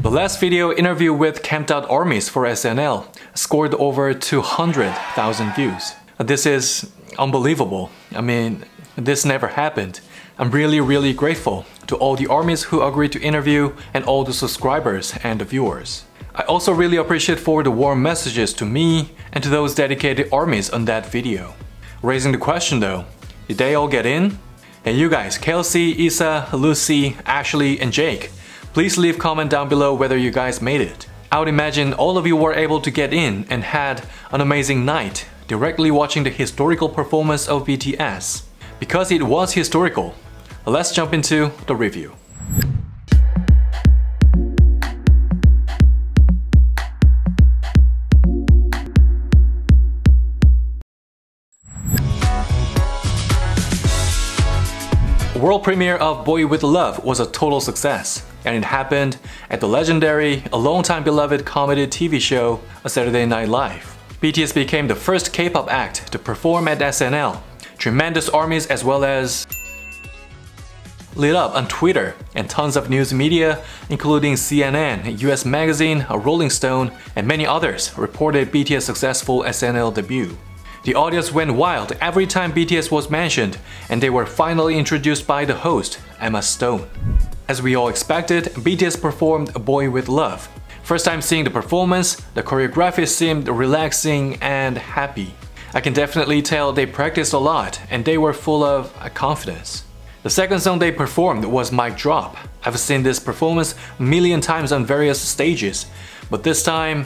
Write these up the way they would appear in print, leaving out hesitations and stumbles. The last video interview with Camped Out Armies for SNL scored over 200,000 views. This is unbelievable. I mean, this never happened. I'm really grateful to all the armies who agreed to interview and all the subscribers and the viewers. I also really appreciate for the warm messages to me and to those dedicated armies on that video. Raising the question though, did they all get in? And you guys, Kelsey, Isa, Lucy, Ashley and Jake, please leave comment down below whether you guys made it. I would imagine all of you were able to get in and had an amazing night directly watching the historical performance of BTS. Because it was historical, let's jump into the review. World premiere of Boy With Luv was a total success, and it happened at the legendary, a long-time beloved comedy TV show, Saturday Night Live. BTS became the first K-pop act to perform at SNL. Tremendous armies as well as lit up on Twitter and tons of news media, including CNN, US Magazine, Rolling Stone, and many others reported BTS' successful SNL debut. The audience went wild every time BTS was mentioned, and they were finally introduced by the host, Emma Stone. As we all expected, BTS performed Boy With Luv. First time seeing the performance, the choreography seemed relaxing and happy. I can definitely tell they practiced a lot and they were full of confidence. The second song they performed was Mic Drop. I've seen this performance a million times on various stages, but this time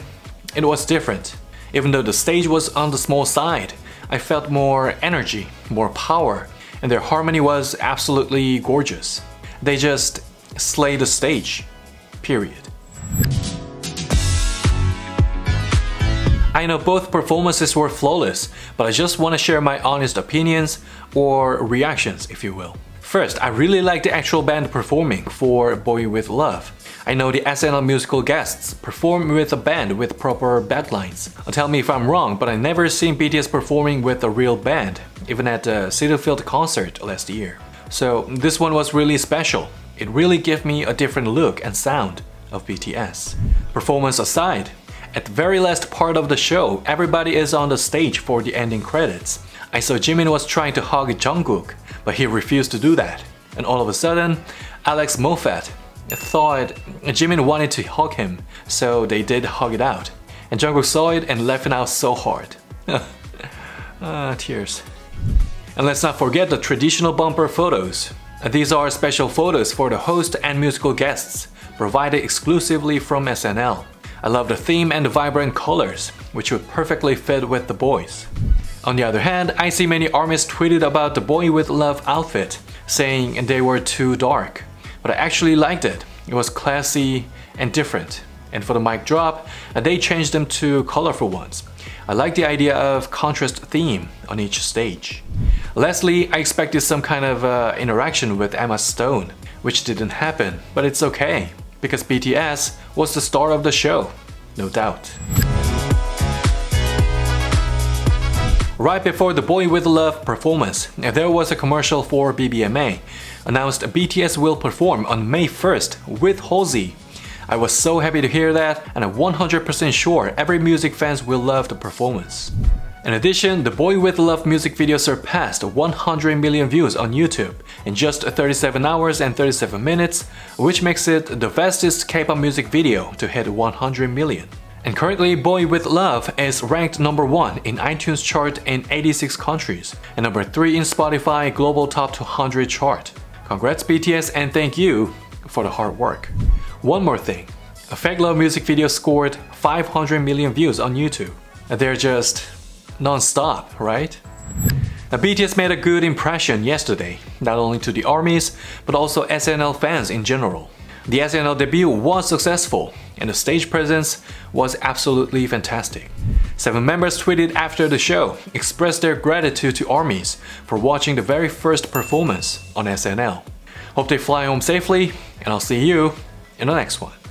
it was different. Even though the stage was on the small side, I felt more energy, more power, and their harmony was absolutely gorgeous. They just slayed the stage, period. I know both performances were flawless, but I just want to share my honest opinions or reactions, if you will. First, I really like the actual band performing for Boy With Luv. I know the SNL musical guests perform with a band with proper backlines. Tell me if I'm wrong, but I've never seen BTS performing with a real band, even at the Citi Field concert last year. So this one was really special. It really gave me a different look and sound of BTS. Performance aside, at the very last part of the show, everybody is on the stage for the ending credits. I saw Jimin was trying to hug Jungkook, but he refused to do that. And all of a sudden, Alex Moffat thought Jimin wanted to hug him, so they did hug it out. And Jungkook saw it and laughed out so hard. Tears. And let's not forget the traditional bumper photos. These are special photos for the host and musical guests, provided exclusively from SNL. I love the theme and the vibrant colors, which would perfectly fit with the boys. On the other hand, I see many armies tweeted about the Boy With Luv outfit, saying they were too dark. But I actually liked it. It was classy and different. And for the mic drop, they changed them to colorful ones. I like the idea of contrast theme on each stage. Lastly, I expected some kind of interaction with Emma Stone, which didn't happen, but it's okay, because BTS was the star of the show, no doubt. Right before the Boy With Luv performance, there was a commercial for BBMA, announced BTS will perform on May 1st with Halsey. I was so happy to hear that, and I'm 100% sure every music fans will love the performance. In addition, the Boy With Luv music video surpassed 100 million views on YouTube in just 37 hours and 37 minutes, which makes it the fastest K-pop music video to hit 100 million. And currently, Boy With Luv is ranked number 1 in iTunes chart in 86 countries and number 3 in Spotify Global Top 200 chart. Congrats BTS and thank you for the hard work. One more thing, a Fake Love music video scored 500 million views on YouTube. They're just non-stop, right? Now, BTS made a good impression yesterday, not only to the armies, but also SNL fans in general. The SNL debut was successful, and the stage presence was absolutely fantastic. 7 members tweeted after the show, expressed their gratitude to armies for watching the very first performance on SNL. Hope they fly home safely, and I'll see you in the next one.